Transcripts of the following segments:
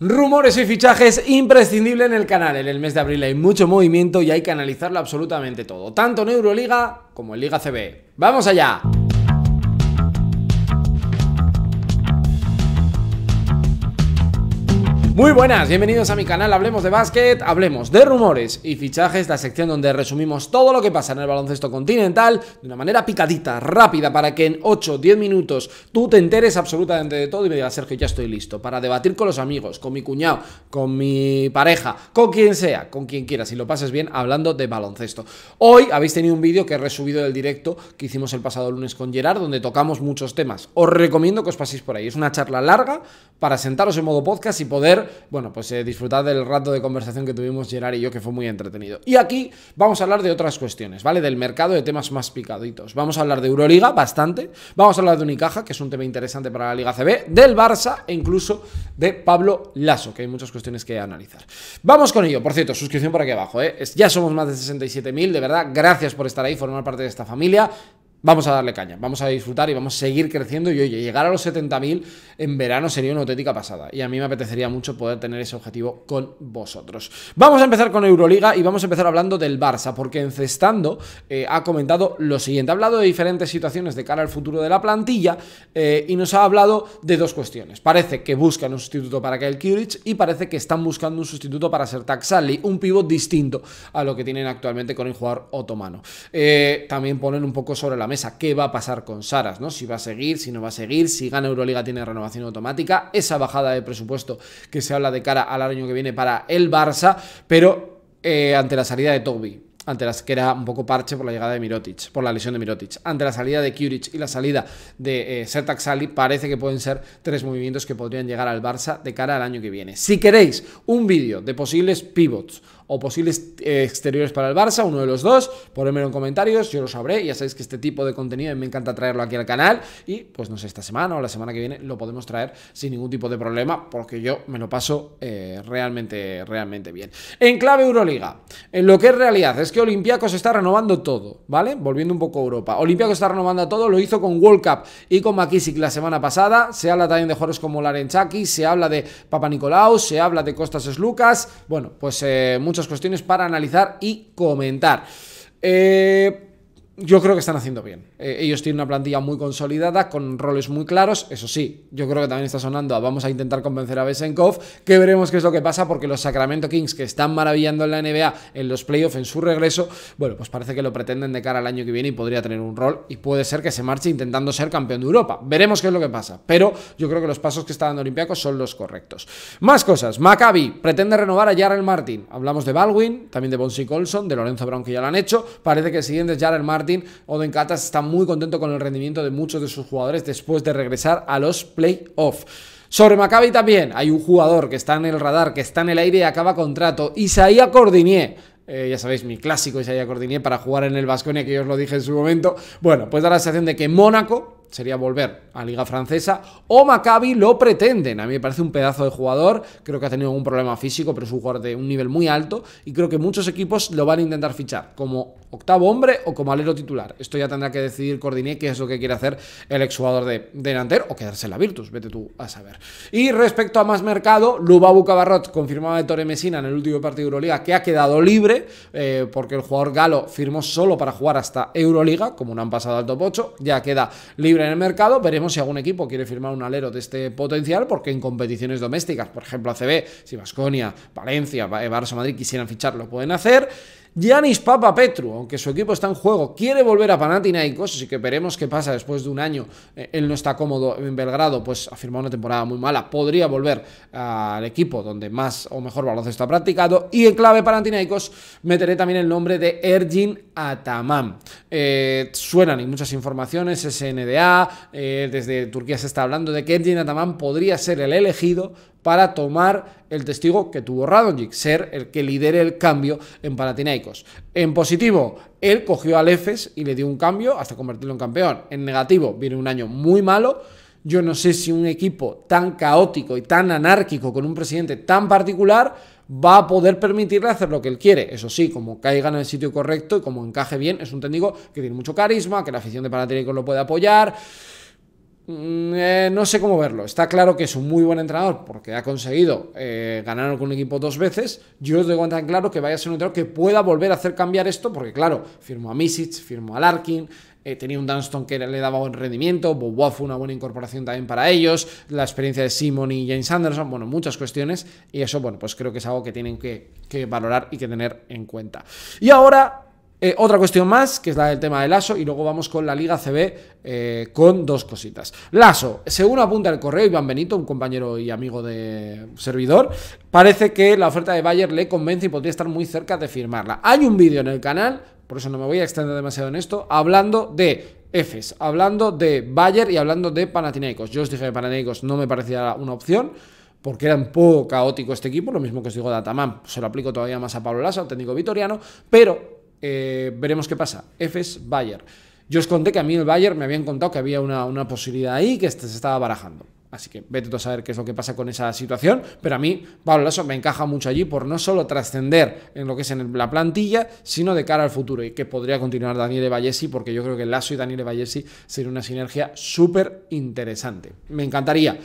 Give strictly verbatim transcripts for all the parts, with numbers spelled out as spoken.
Rumores y fichajes imprescindible en el canal. En el mes de abril hay mucho movimiento y hay que analizarlo absolutamente todo, tanto en Euroliga como en Liga A C B. ¡Vamos allá! Muy buenas, bienvenidos a mi canal Hablemos de Básquet, hablemos de rumores y fichajes, la sección donde resumimos todo lo que pasa en el baloncesto continental de una manera picadita, rápida, para que en ocho o diez minutos tú te enteres absolutamente de todo y me digas, Sergio, ya estoy listo para debatir con los amigos, con mi cuñado, con mi pareja, con quien sea, con quien quieras, y lo pases bien hablando de baloncesto. Hoy habéis tenido un vídeo que he resubido del directo que hicimos el pasado lunes con Gerard, donde tocamos muchos temas. Os recomiendo que os paséis por ahí, es una charla larga para sentaros en modo podcast y poder, bueno, pues eh, disfrutad del rato de conversación que tuvimos Gerard y yo, que fue muy entretenido. Y aquí vamos a hablar de otras cuestiones, ¿vale? Del mercado, de temas más picaditos. Vamos a hablar de Euroliga, bastante. Vamos a hablar de Unicaja, que es un tema interesante para la Liga A C B, del Barça e incluso de Pablo Laso, que hay muchas cuestiones que analizar. Vamos con ello. Por cierto, suscripción por aquí abajo, ¿eh? Ya somos más de sesenta y siete mil, de verdad. Gracias por estar ahí, formar parte de esta familia. Vamos a darle caña, vamos a disfrutar y vamos a seguir creciendo. Y oye, llegar a los setenta mil en verano sería una auténtica pasada. Y a mí me apetecería mucho poder tener ese objetivo con vosotros. Vamos a empezar con Euroliga y vamos a empezar hablando del Barça, porque Encestando eh, ha comentado lo siguiente. Ha hablado de diferentes situaciones de cara al futuro de la plantilla eh, y nos ha hablado de dos cuestiones. Parece que buscan un sustituto para Gael Kirch y parece que están buscando un sustituto para Sertaç Sanli, un pivot distinto a lo que tienen actualmente con el jugador otomano. Eh, también ponen un poco sobre la mesa qué va a pasar con Saras, ¿no? Si va a seguir, si no va a seguir, si gana Euroliga tiene renovación automática, esa bajada de presupuesto que se habla de cara al año que viene para el Barça, pero eh, ante la salida de Togbi, ante las que era un poco parche por la llegada de Mirotic, por la lesión de Mirotic, ante la salida de Kuric y la salida de eh, Sertaç Sanli, parece que pueden ser tres movimientos que podrían llegar al Barça de cara al año que viene. Si queréis un vídeo de posibles pivots o posibles eh, exteriores para el Barça, uno de los dos, ponedmelo en comentarios, yo lo sabré. Ya sabéis que este tipo de contenido me encanta traerlo aquí al canal y pues no sé, esta semana o la semana que viene lo podemos traer sin ningún tipo de problema, porque yo me lo paso eh, realmente, realmente bien. En clave Euroliga, en lo que es realidad es que Olympiacos está renovando todo, ¿vale? Volviendo un poco a Europa, Olympiacos está renovando a todo, lo hizo con World Cup y con Makisic la semana pasada. Se habla también de jugadores como Laren Chaki, se habla de Papa Nicolaus, se habla de Costas Lucas. Bueno, pues eh, muchos muchas cuestiones para analizar y comentar. Eh, yo creo que están haciendo bien. Eh, ellos tienen una plantilla muy consolidada, con roles muy claros. Eso sí, yo creo que también está sonando a vamos a intentar convencer a Besenkov, que veremos qué es lo que pasa, porque los Sacramento Kings, que están maravillando en la N B A, en los playoffs, en su regreso, bueno, pues parece que lo pretenden de cara al año que viene y podría tener un rol, y puede ser que se marche intentando ser campeón de Europa. Veremos qué es lo que pasa, pero yo creo que los pasos que está dando Olympiacos son los correctos. Más cosas. Maccabi pretende renovar a Jared Martin. Hablamos de Baldwin, también de Bonsi Colson, de Lorenzo Brown, que ya lo han hecho. Parece que el siguiente es Jared Martin. Oden Katas está muy contento con el rendimiento de muchos de sus jugadores después de regresar a los playoffs. Sobre Maccabi también hay un jugador que está en el radar, que está en el aire y acaba contrato. Isaiah Cordinier. Eh, ya sabéis, mi clásico Isaiah Cordinier para jugar en el Baskonia, que yo os lo dije en su momento. Bueno, pues da la sensación de que Mónaco sería volver a Liga Francesa o Maccabi lo pretenden. A mí me parece un pedazo de jugador, creo que ha tenido algún problema físico, pero es un jugador de un nivel muy alto y creo que muchos equipos lo van a intentar fichar como octavo hombre o como alero titular. Esto ya tendrá que decidir Cordinier qué es lo que quiere hacer el exjugador de delantero o quedarse en la Virtus, vete tú a saber. Y respecto a más mercado, Lubabu Cabarrot confirmaba de Tore Messina en el último partido de Euroliga que ha quedado libre eh, porque el jugador galo firmó solo para jugar hasta Euroliga, como no han pasado al top ocho, ya queda libre en el mercado. Veremos si algún equipo quiere firmar un alero de este potencial, porque en competiciones domésticas, por ejemplo A C B, si Baskonia, Valencia, Barça, Madrid quisieran ficharlo, pueden hacer. Giannis Papapetru, aunque su equipo está en juego, quiere volver a Panathinaikos, así que veremos qué pasa después de un año. Él no está cómodo en Belgrado, pues ha firmado una temporada muy mala, podría volver al equipo donde más o mejor baloncesto ha practicado. Y en clave Panathinaikos meteré también el nombre de Ergin Ataman. Eh, suenan y muchas informaciones, S N D A, eh, desde Turquía se está hablando de que Ergin Ataman podría ser el elegido para tomar el testigo que tuvo Radonjic, ser el que lidere el cambio en Panathinaikos. En positivo, él cogió al Efes y le dio un cambio hasta convertirlo en campeón. En negativo, viene un año muy malo. Yo no sé si un equipo tan caótico y tan anárquico, con un presidente tan particular, va a poder permitirle hacer lo que él quiere. Eso sí, como caiga en el sitio correcto y como encaje bien, es un técnico que tiene mucho carisma, que la afición de Panathinaikos lo puede apoyar. Eh, no sé cómo verlo. Está claro que es un muy buen entrenador porque ha conseguido eh, ganar con un equipo dos veces. Yo os doy tan claro que vaya a ser un entrenador que pueda volver a hacer cambiar esto, porque claro, firmó a Misic, firmó a Larkin, eh, tenía un Dunston que le daba buen rendimiento, Boboa fue una buena incorporación también para ellos, la experiencia de Simon y James Anderson, bueno, muchas cuestiones, y eso, bueno, pues creo que es algo que tienen que, que valorar y que tener en cuenta. Y ahora... Eh, otra cuestión más, que es la del tema de Laso, y luego vamos con la Liga A C B eh, con dos cositas. Laso, según apunta el correo Iván Benito, un compañero y amigo de servidor, parece que la oferta de Bayern le convence y podría estar muy cerca de firmarla. Hay un vídeo en el canal, por eso no me voy a extender demasiado en esto, hablando de Efes, hablando de Bayern y hablando de Panathinaikos. Yo os dije que Panathinaikos no me parecía una opción, porque era un poco caótico este equipo, lo mismo que os digo de Ataman, se lo aplico todavía más a Pablo Laso, al técnico vitoriano, pero... Eh, veremos qué pasa. Efes, Bayern. Yo os conté que a mí el Bayern me habían contado que había una, una posibilidad ahí, que este se estaba barajando. Así que vete tú a saber qué es lo que pasa con esa situación, pero a mí Pablo Laso me encaja mucho allí por no solo trascender en lo que es en la plantilla, sino de cara al futuro, y que podría continuar Daniele Vallesi, porque yo creo que Laso y Daniele Vallesi sería una sinergia súper interesante. Me encantaría.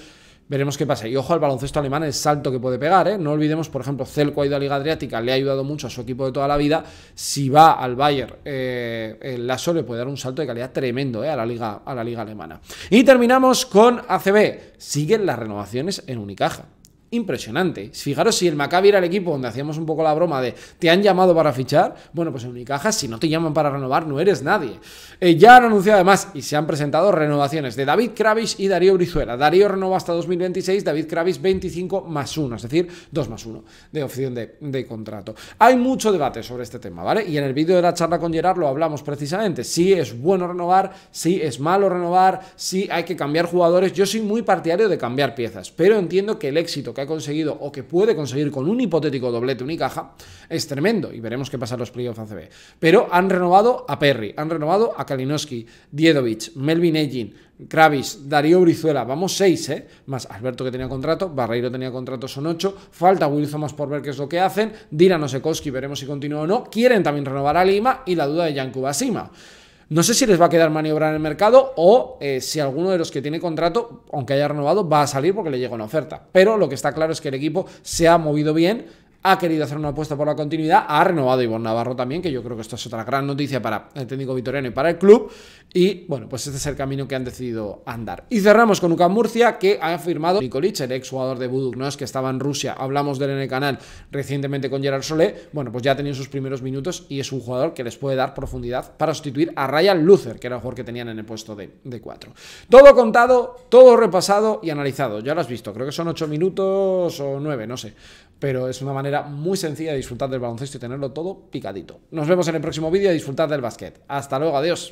Veremos qué pasa. Y ojo al baloncesto alemán, el salto que puede pegar, ¿eh? No olvidemos, por ejemplo, Zelko ha ido a Liga Adriática, le ha ayudado mucho a su equipo de toda la vida. Si va al Bayern, eh, el Laso le puede dar un salto de calidad tremendo, ¿eh? a, la Liga, a la Liga Alemana. Y terminamos con A C B. Siguen las renovaciones en Unicaja. Impresionante. Fijaros, si el Maccabi era el equipo donde hacíamos un poco la broma de te han llamado para fichar, bueno, pues en Unicaja, si no te llaman para renovar, no eres nadie. Eh, ya han anunciado además y se han presentado renovaciones de David Kravis y Darío Brizuela. Darío renova hasta dos mil veintiséis, David Kravis veinticinco más uno, es decir, dos más uno de opción de, de contrato. Hay mucho debate sobre este tema, ¿vale? Y en el vídeo de la charla con Gerard lo hablamos precisamente. Si es bueno renovar, si es malo renovar, si hay que cambiar jugadores. Yo soy muy partidario de cambiar piezas, pero entiendo que el éxito que que ha conseguido o que puede conseguir con un hipotético doblete Unicaja es tremendo, y veremos qué pasa en los playoffs A C B. Pero han renovado a Perry, han renovado a Kalinowski, Diedovic, Melvin Egin, Kravis, Darío Brizuela, vamos seis, ¿eh? Más Alberto, que tenía contrato, Barreiro tenía contrato, son ocho, falta Wilson más por ver qué es lo que hacen, Diran Osekoski, veremos si continúa o no, quieren también renovar a Lima y la duda de Yankuba Sima. No sé si les va a quedar maniobrar en el mercado o eh, si alguno de los que tiene contrato, aunque haya renovado, va a salir porque le llega una oferta. Pero lo que está claro es que el equipo se ha movido bien, ha querido hacer una apuesta por la continuidad, ha renovado a Ivonne Navarro también, que yo creo que esto es otra gran noticia para el técnico vitoriano y para el club. Y bueno, pues este es el camino que han decidido andar. Y cerramos con UCAM Murcia, que ha firmado Nikolic, el exjugador de Buduknos, que estaba en Rusia, hablamos de él en el canal recientemente con Gerard Solé. Bueno, pues ya ha tenido sus primeros minutos y es un jugador que les puede dar profundidad para sustituir a Ryan Luther, que era el jugador que tenían en el puesto de cuatro. Todo contado, todo repasado y analizado. Ya lo has visto, creo que son ocho minutos o nueve, no sé. Pero es una manera muy sencilla de disfrutar del baloncesto y tenerlo todo picadito. Nos vemos en el próximo vídeo y disfrutar del básquet. Hasta luego, adiós.